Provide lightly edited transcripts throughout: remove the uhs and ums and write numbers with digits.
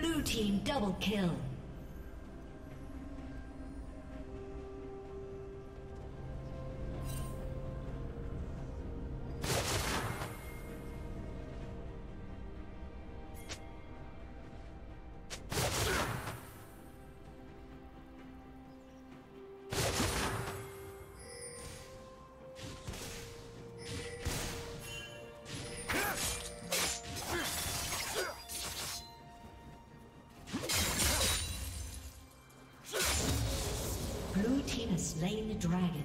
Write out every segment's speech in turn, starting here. Blue team double kill. slain the dragon.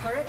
Turret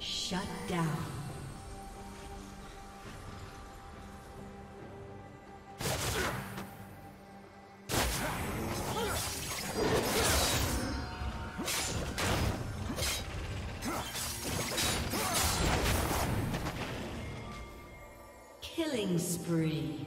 Shut down. Killing spree.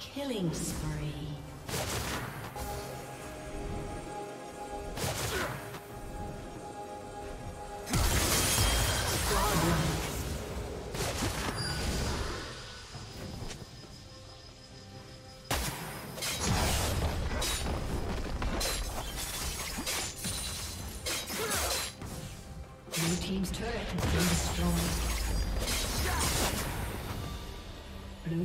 Killing spree. Blue team's turret has been destroyed. Blue